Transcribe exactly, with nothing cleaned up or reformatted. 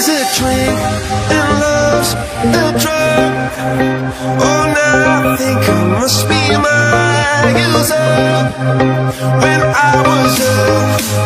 is a dream and love's a drug. Oh, now I think I must be my user. When I was young,